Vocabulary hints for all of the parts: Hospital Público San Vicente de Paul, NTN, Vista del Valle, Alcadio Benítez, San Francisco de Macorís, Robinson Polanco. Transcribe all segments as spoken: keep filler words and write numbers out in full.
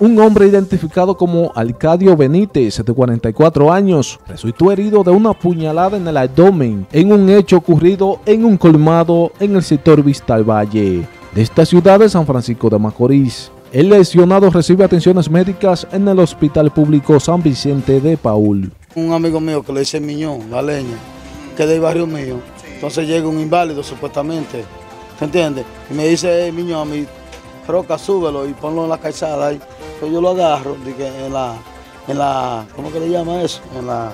Un hombre identificado como Alcadio Benítez, de cuarenta y cuatro años, resultó herido de una puñalada en el abdomen en un hecho ocurrido en un colmado en el sector Vista del Valle de esta ciudad de San Francisco de Macorís. El lesionado recibe atenciones médicas en el Hospital Público San Vicente de Paul. Un amigo mío que le dice Miñón, la leña, que es del barrio mío, entonces llega un inválido supuestamente, ¿te entiendes? Y me dice, hey, Miñón, a mi roca, súbelo y ponlo en la calzada ahí. Pues yo lo agarro, dije, en la, en la, ¿cómo que le llama eso? En la,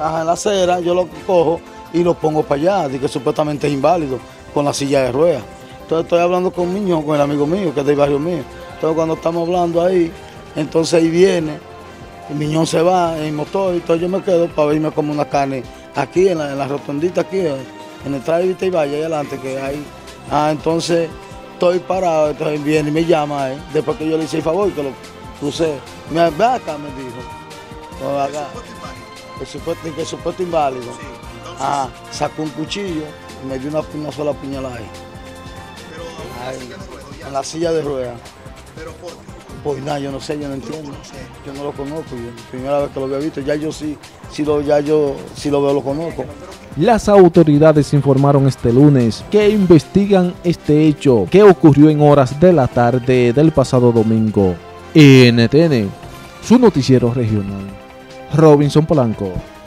ajá, en la acera, yo lo cojo y lo pongo para allá, dije, supuestamente es inválido, con la silla de ruedas. Entonces estoy hablando con Miñón, con el amigo mío, que es del barrio mío. Entonces cuando estamos hablando ahí, entonces ahí viene, el Miñón se va en el motor, y entonces yo me quedo para irme como una carne aquí, en la, en la rotondita aquí, en el traje de Vista del Valle, ahí adelante, que ahí, ah, entonces... Estoy parado, entonces viene y me llama, ¿eh? Después que yo le hice el favor, que lo crucé. Me acá, me dijo. Pues acá, el supuesto inválido. El supuesto inválido. Sí, entonces... ah, sacó un cuchillo y me dio una, una sola puñalada ahí. Pero ahí, en la silla de ruedas. En la silla de ruedas. ¿Pero por qué? Pues nada, yo no sé, yo no entiendo. Yo no lo conozco, yo la primera vez que lo había visto. Ya yo sí, sí lo, ya yo sí lo veo, lo conozco. Las autoridades informaron este lunes que investigan este hecho que ocurrió en horas de la tarde del pasado domingo. N T N, su noticiero regional. Robinson Polanco.